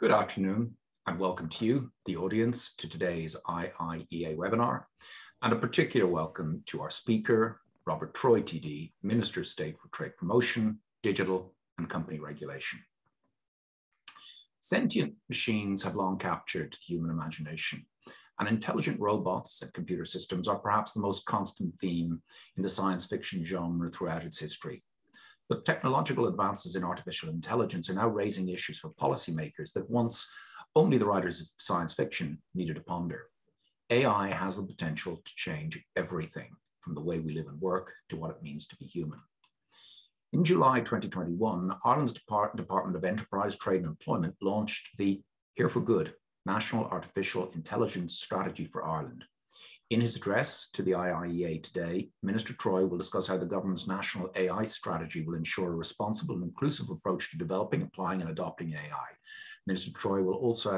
Good afternoon and welcome to you, the audience, to today's IIEA webinar, and a particular welcome to our speaker, Robert Troy TD, Minister of State for Trade Promotion, Digital and Company Regulation. Sentient machines have long captured the human imagination, and intelligent robots and computer systems are perhaps the most constant theme in the science fiction genre throughout its history. But technological advances in artificial intelligence are now raising issues for policymakers that once only the writers of science fiction needed to ponder. AI has the potential to change everything, from the way we live and work to what it means to be human. In July 2021, Ireland's Department of Enterprise, Trade and Employment launched the Here for Good: National Artificial Intelligence Strategy for Ireland. In his address to the IIEA today, Minister Troy will discuss how the government's national AI strategy will ensure a responsible and inclusive approach to developing, applying and adopting AI. Minister Troy will also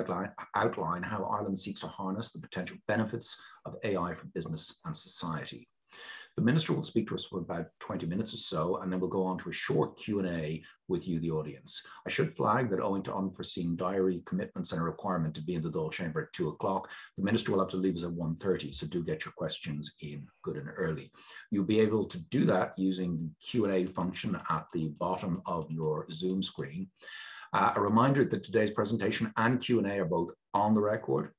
outline how Ireland seeks to harness the potential benefits of AI for business and society. The Minister will speak to us for about 20 minutes or so, and then we'll go on to a short Q&A with you, the audience. I should flag that owing to unforeseen diary commitments and a requirement to be in the Dáil Chamber at 2 o'clock, the Minister will have to leave us at 1:30, so do get your questions in good and early. You'll be able to do that using the Q&A function at the bottom of your Zoom screen. A reminder that today's presentation and Q&A are both on the record.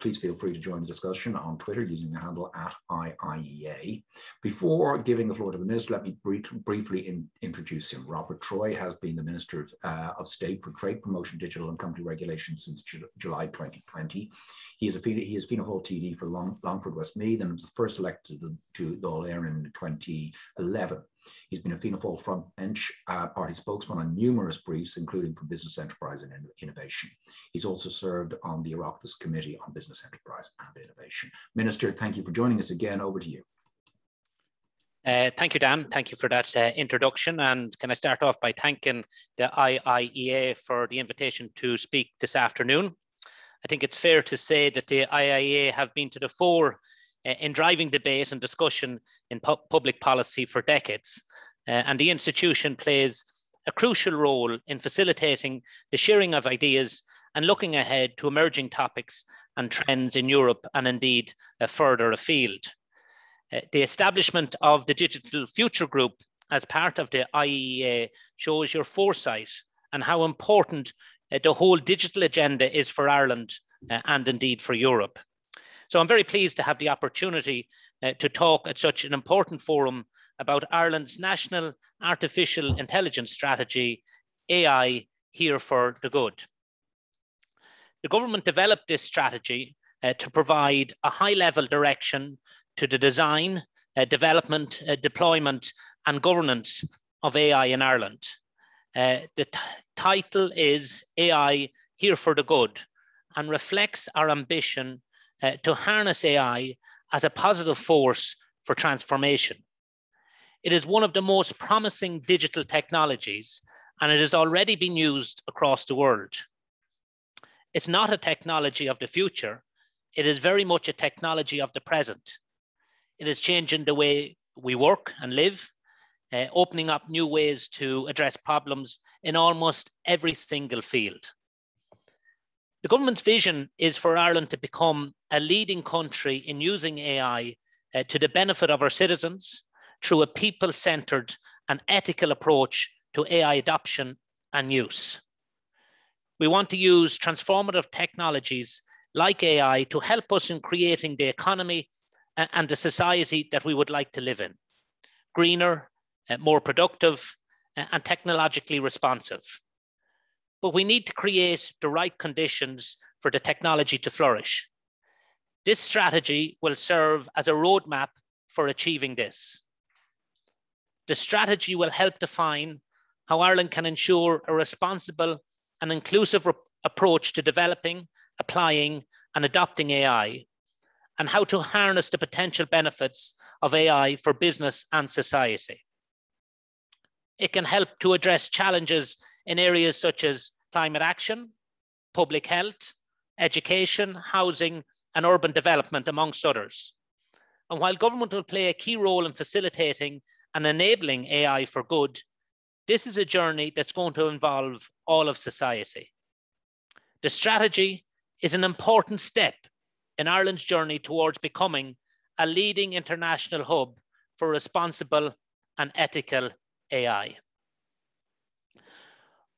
Please feel free to join the discussion on Twitter using the handle @IIEA. Before giving the floor to the Minister, let me briefly introduce him. Robert Troy has been the Minister of State for Trade Promotion, Digital and Company Regulation since July 2020. He is Fianna Fáil TD for Longford Westmeath and was the first elected to Dáil Éireann in 2011. He's been a Fianna Fáil frontbench party spokesman on numerous briefs, including for Business Enterprise and Innovation. He's also served on the Oireachtas Committee on Business Enterprise and Innovation. Minister, thank you for joining us again. Over to you. Thank you, Dan. Thank you for that introduction. And can I start off by thanking the IIEA for the invitation to speak this afternoon? I think it's fair to say that the IIEA have been to the fore in driving debate and discussion in public policy for decades. And the institution plays a crucial role in facilitating the sharing of ideas and looking ahead to emerging topics and trends in Europe and indeed further afield. The establishment of the Digital Future Group as part of the IIEA shows your foresight and how important the whole digital agenda is for Ireland and indeed for Europe. So I'm very pleased to have the opportunity to talk at such an important forum about Ireland's National Artificial Intelligence Strategy, AI, Here for the Good. The government developed this strategy to provide a high-level direction to the design, development, deployment and governance of AI in Ireland. The title is AI, Here for the Good, and reflects our ambition to harness AI as a positive force for transformation. It is one of the most promising digital technologies, and it has already been used across the world. It's not a technology of the future. It is very much a technology of the present. It is changing the way we work and live, opening up new ways to address problems in almost every single field. The government's vision is for Ireland to become a leading country in using AI to the benefit of our citizens through a people-centred and ethical approach to AI adoption and use. We want to use transformative technologies like AI to help us in creating the economy and the society that we would like to live in, greener, more productive, and technologically responsive. But we need to create the right conditions for the technology to flourish. This strategy will serve as a roadmap for achieving this. The strategy will help define how Ireland can ensure a responsible and inclusive approach to developing, applying, and adopting AI, and how to harness the potential benefits of AI for business and society. It can help to address challenges in areas such as climate action, public health, education, housing, and urban development, amongst others. And while government will play a key role in facilitating and enabling AI for good, this is a journey that's going to involve all of society. The strategy is an important step in Ireland's journey towards becoming a leading international hub for responsible and ethical AI.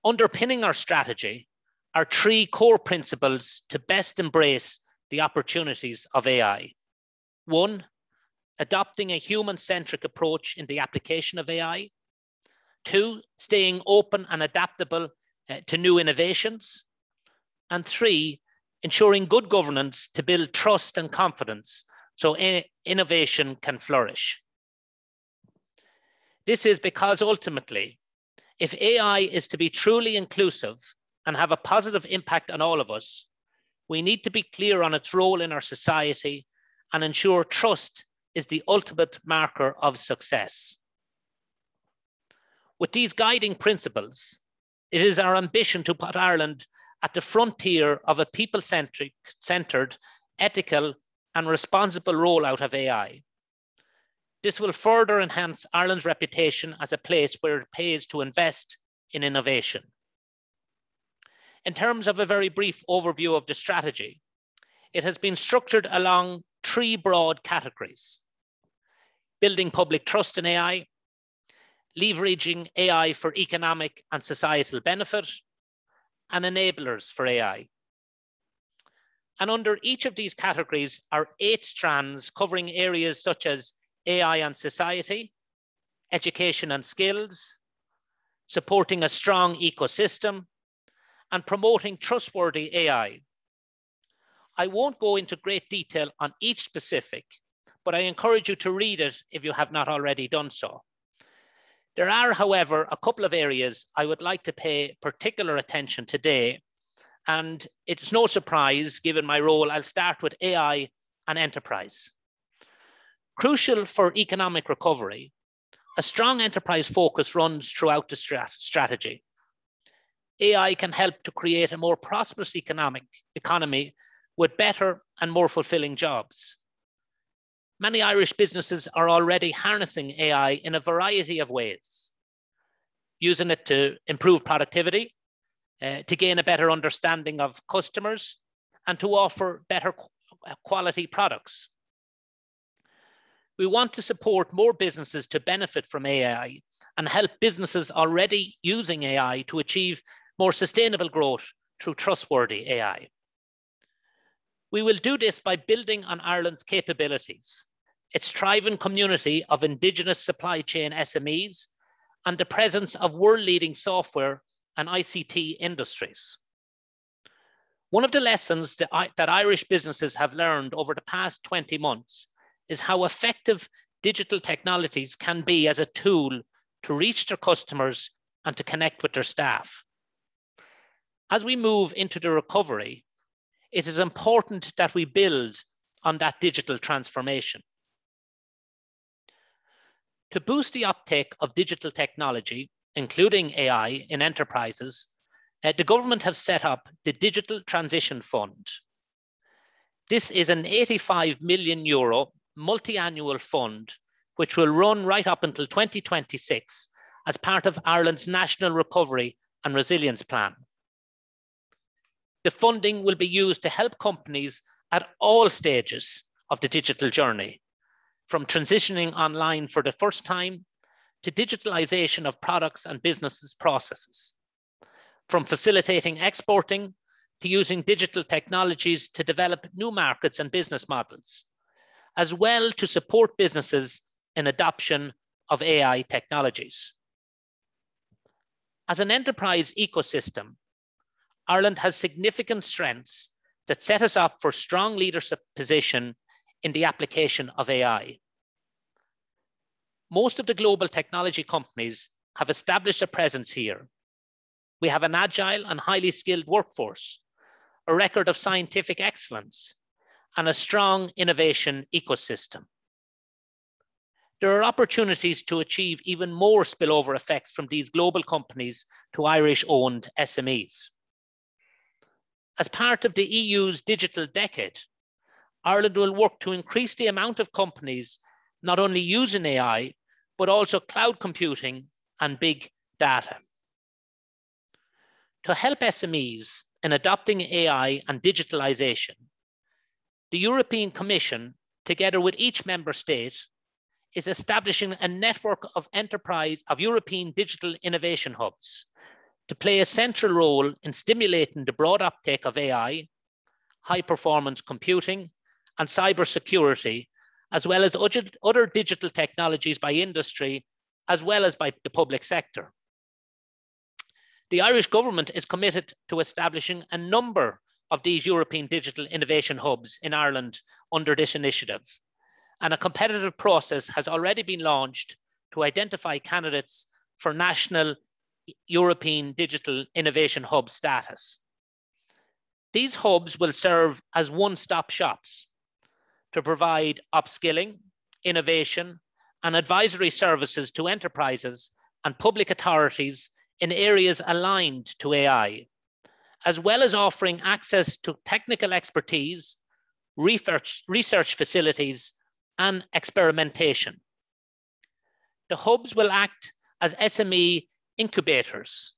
Underpinning our strategy are three core principles to best embrace the opportunities of AI. One, adopting a human-centric approach in the application of AI. Two, staying open and adaptable to new innovations. And three, ensuring good governance to build trust and confidence so innovation can flourish. This is because ultimately, if AI is to be truly inclusive and have a positive impact on all of us, we need to be clear on its role in our society and ensure trust is the ultimate marker of success. With these guiding principles, it is our ambition to put Ireland at the frontier of a people-centred, ethical and responsible rollout of AI. This will further enhance Ireland's reputation as a place where it pays to invest in innovation. In terms of a very brief overview of the strategy, it has been structured along three broad categories: building public trust in AI, leveraging AI for economic and societal benefit, and enablers for AI. And under each of these categories are 8 strands covering areas such as AI and society, education and skills, supporting a strong ecosystem, and promoting trustworthy AI. I won't go into great detail on each specific, but I encourage you to read it if you have not already done so. There are, however, a couple of areas I would like to pay particular attention today, and it's no surprise, given my role, I'll start with AI and enterprise. Crucial for economic recovery, a strong enterprise focus runs throughout the strategy. AI can help to create a more prosperous economy with better and more fulfilling jobs. Many Irish businesses are already harnessing AI in a variety of ways, using it to improve productivity, to gain a better understanding of customers, and to offer better quality products. We want to support more businesses to benefit from AI and help businesses already using AI to achieve more sustainable growth through trustworthy AI. We will do this by building on Ireland's capabilities, its thriving community of indigenous supply chain SMEs, and the presence of world-leading software and ICT industries. One of the lessons that Irish businesses have learned over the past 20 months is how effective digital technologies can be as a tool to reach their customers and to connect with their staff. As we move into the recovery, it is important that we build on that digital transformation. To boost the uptake of digital technology, including AI in enterprises, the government have set up the Digital Transition Fund. This is an €85 million multi-annual fund, which will run right up until 2026 as part of Ireland's National Recovery and Resilience Plan. The funding will be used to help companies at all stages of the digital journey, from transitioning online for the first time to digitalization of products and businesses' processes, from facilitating exporting to using digital technologies to develop new markets and business models, as well to support businesses in adoption of AI technologies. As an enterprise ecosystem, Ireland has significant strengths that set us up for strong leadership position in the application of AI. Most of the global technology companies have established a presence here. We have an agile and highly skilled workforce, a record of scientific excellence, and a strong innovation ecosystem. There are opportunities to achieve even more spillover effects from these global companies to Irish-owned SMEs. As part of the EU's digital decade, Ireland will work to increase the amount of companies not only using AI, but also cloud computing and big data. To help SMEs in adopting AI and digitalization, the European Commission, together with each member state, is establishing a network of European digital innovation hubs to play a central role in stimulating the broad uptake of AI, high-performance computing, and cybersecurity, as well as other digital technologies by industry, as well as by the public sector. The Irish government is committed to establishing a number of these European digital innovation hubs in Ireland under this initiative, and a competitive process has already been launched to identify candidates for national European digital innovation hub status. These hubs will serve as one-stop shops to provide upskilling, innovation, and advisory services to enterprises and public authorities in areas aligned to AI, as well as offering access to technical expertise, research facilities, and experimentation. The hubs will act as SME incubators,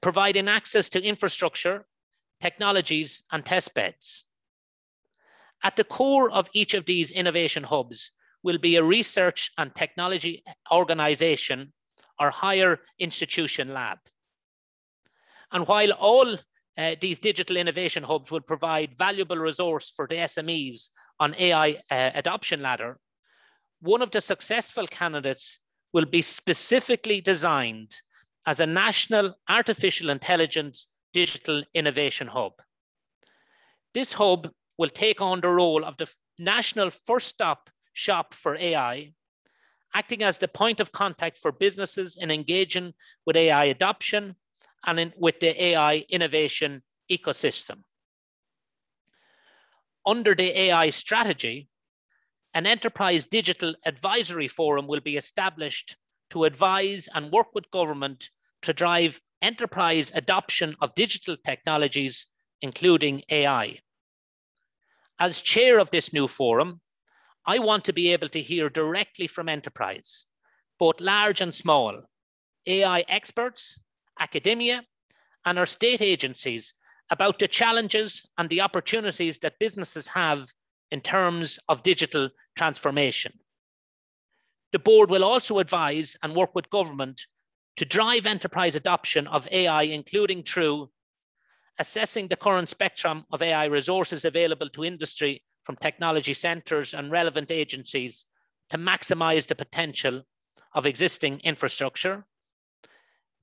providing access to infrastructure, technologies, and testbeds. At the core of each of these innovation hubs will be a research and technology organization or higher institution lab. And while all these digital innovation hubs will provide valuable resource for the SMEs on AI adoption ladder, one of the successful candidates will be specifically designed as a national artificial intelligence digital innovation hub. This hub will take on the role of the national first-stop shop for AI, acting as the point of contact for businesses in engaging with AI adoption and with the AI innovation ecosystem. Under the AI strategy, an enterprise digital advisory forum will be established to advise and work with government to drive enterprise adoption of digital technologies, including AI. As chair of this new forum, I want to be able to hear directly from enterprise, both large and small, AI experts, academia, and our state agencies about the challenges and the opportunities that businesses have in terms of digital transformation. The board will also advise and work with government to drive enterprise adoption of AI, including through assessing the current spectrum of AI resources available to industry from technology centres and relevant agencies to maximise the potential of existing infrastructure,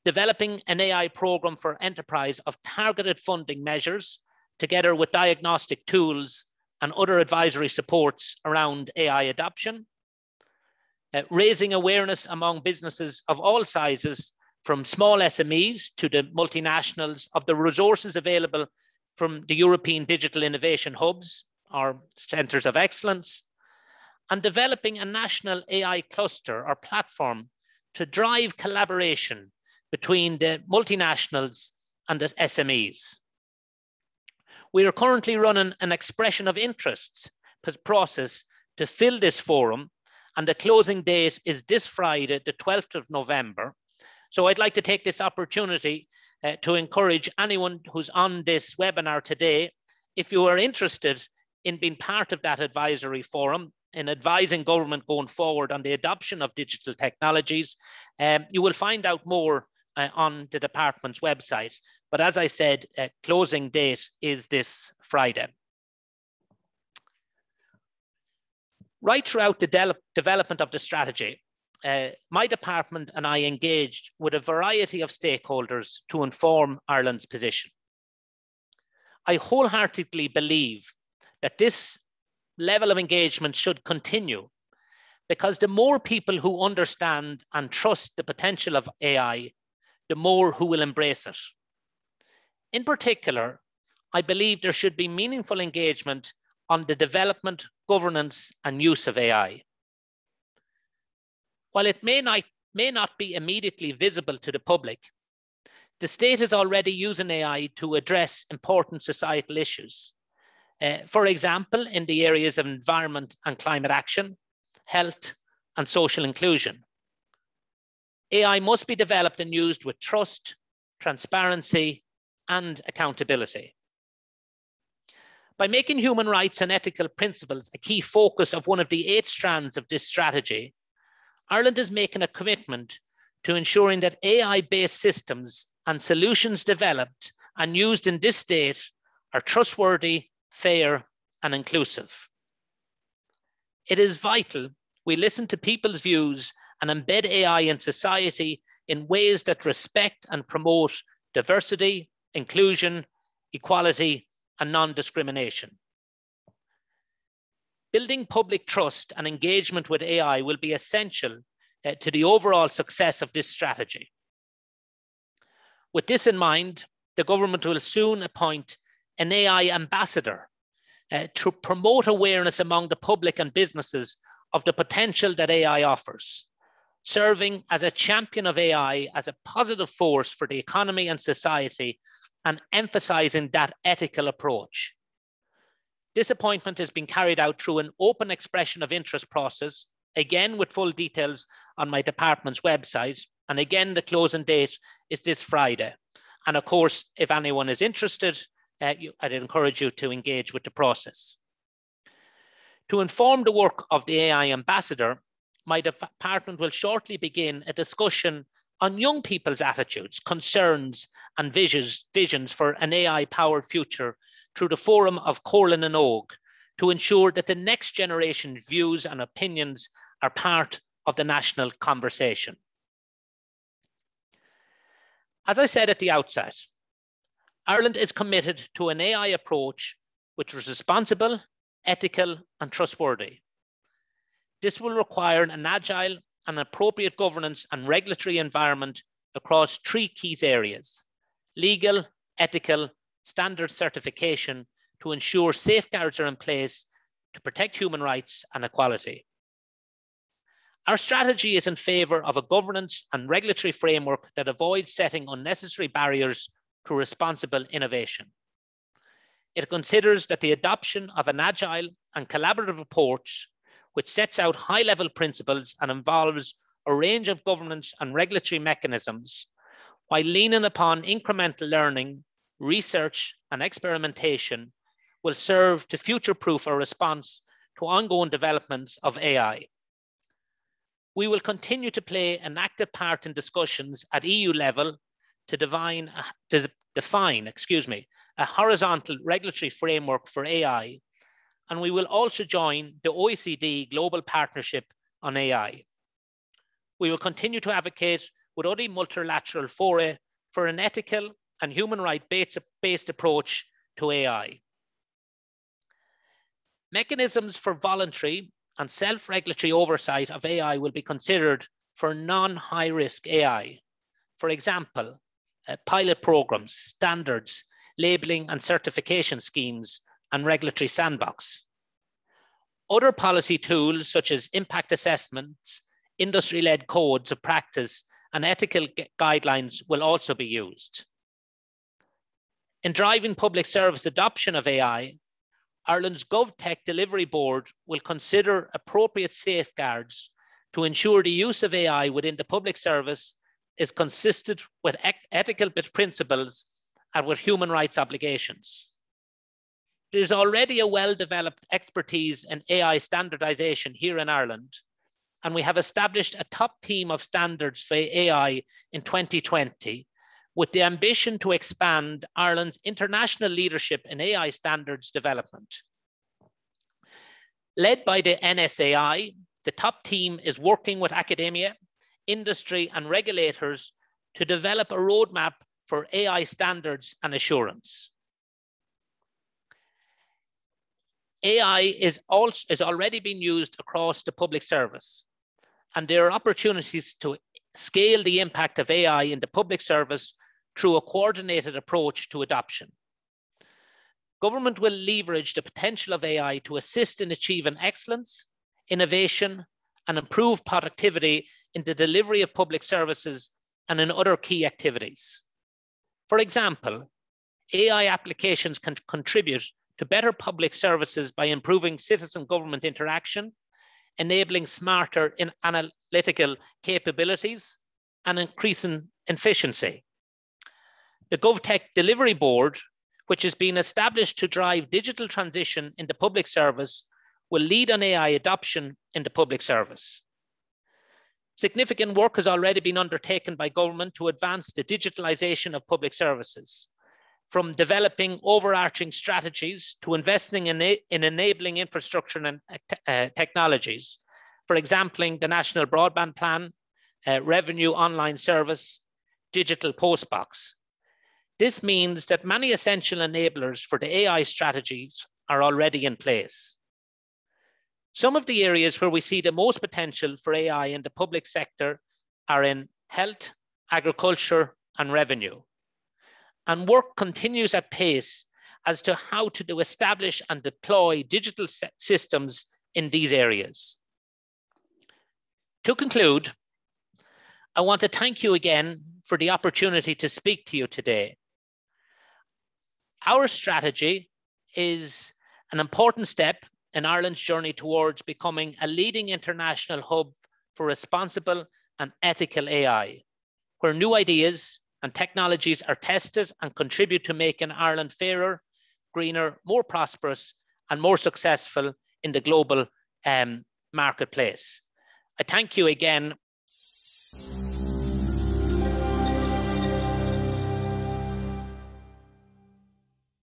developing an AI programme for enterprise of targeted funding measures, together with diagnostic tools and other advisory supports around AI adoption, raising awareness among businesses of all sizes, from small SMEs to the multinationals, of the resources available from the European digital innovation hubs, or centres of excellence, and developing a national AI cluster or platform to drive collaboration between the multinationals and the SMEs. We are currently running an expression of interests process to fill this forum, and the closing date is this Friday, the 12th of November. So I'd like to take this opportunity to encourage anyone who's on this webinar today, if you are interested in being part of that advisory forum, in advising government going forward on the adoption of digital technologies, you will find out more on the department's website. But as I said, closing date is this Friday. Right throughout the development of the strategy, my department and I engaged with a variety of stakeholders to inform Ireland's position. I wholeheartedly believe that this level of engagement should continue, because the more people who understand and trust the potential of AI, the more who will embrace it. In particular, I believe there should be meaningful engagement on the development, governance, and use of AI. While it may not be immediately visible to the public, the state is already using AI to address important societal issues. For example, in the areas of environment and climate action, health, and social inclusion. AI must be developed and used with trust, transparency, and accountability. By making human rights and ethical principles a key focus of one of the 8 strands of this strategy, Ireland is making a commitment to ensuring that AI-based systems and solutions developed and used in this state are trustworthy, fair, and inclusive. It is vital we listen to people's views and embed AI in society in ways that respect and promote diversity, inclusion, equality, and non-discrimination. Building public trust and engagement with AI will be essential to the overall success of this strategy. With this in mind, the government will soon appoint an AI ambassador to promote awareness among the public and businesses of the potential that AI offers, serving as a champion of AI as a positive force for the economy and society, and emphasizing that ethical approach. This appointment has been carried out through an open expression of interest process, again with full details on my department's website. And again, the closing date is this Friday. And of course, if anyone is interested, I'd encourage you to engage with the process. To inform the work of the AI ambassador, my department will shortly begin a discussion on young people's attitudes, concerns, and visions for an AI-powered future through the Forum of Colin and Og, to ensure that the next generation's views and opinions are part of the national conversation. As I said at the outset, Ireland is committed to an AI approach which is responsible, ethical, and trustworthy. This will require an agile and appropriate governance and regulatory environment across 3 key areas: legal, ethical, standard certification, to ensure safeguards are in place to protect human rights and equality. Our strategy is in favour of a governance and regulatory framework that avoids setting unnecessary barriers to responsible innovation. It considers that the adoption of an agile and collaborative approach which sets out high-level principles and involves a range of governance and regulatory mechanisms, while leaning upon incremental learning, research, and experimentation, will serve to future-proof our response to ongoing developments of AI. We will continue to play an active part in discussions at EU level to define a horizontal regulatory framework for AI, and we will also join the OECD Global Partnership on AI. We will continue to advocate with other multilateral fora for an ethical and human rights-based approach to AI. Mechanisms for voluntary and self-regulatory oversight of AI will be considered for non-high-risk AI. For example, pilot programs, standards, labelling and certification schemes, and regulatory sandbox. Other policy tools such as impact assessments, industry-led codes of practice, and ethical guidelines will also be used. In driving public service adoption of AI, Ireland's GovTech Delivery Board will consider appropriate safeguards to ensure the use of AI within the public service is consistent with ethical principles and with human rights obligations. There's already a well-developed expertise in AI standardization here in Ireland, and we have established a top team of standards for AI in 2020, with the ambition to expand Ireland's international leadership in AI standards development. Led by the NSAI, the top team is working with academia, industry, and regulators to develop a roadmap for AI standards and assurance. AI is already being used across the public service, and there are opportunities to scale the impact of AI in the public service through a coordinated approach to adoption. Government will leverage the potential of AI to assist in achieving excellence, innovation, and improve productivity in the delivery of public services and in other key activities. For example, AI applications can contribute to better public services by improving citizen government interaction, enabling smarter analytical capabilities, and increasing efficiency. The GovTech Delivery Board, which has been established to drive digital transition in the public service, will lead on AI adoption in the public service. Significant work has already been undertaken by government to advance the digitalisation of public services, from developing overarching strategies to investing in enabling infrastructure and technologies. For example, the National Broadband Plan, Revenue Online Service, Digital Postbox. This means that many essential enablers for the AI strategies are already in place. Some of the areas where we see the most potential for AI in the public sector are in health, agriculture, and revenue. And work continues at pace as to how to establish and deploy digital systems in these areas. To conclude, I want to thank you again for the opportunity to speak to you today. Our strategy is an important step in Ireland's journey towards becoming a leading international hub for responsible and ethical AI, where new ideas and technologies are tested and contribute to making Ireland fairer, greener, more prosperous, and more successful in the global marketplace. I thank you again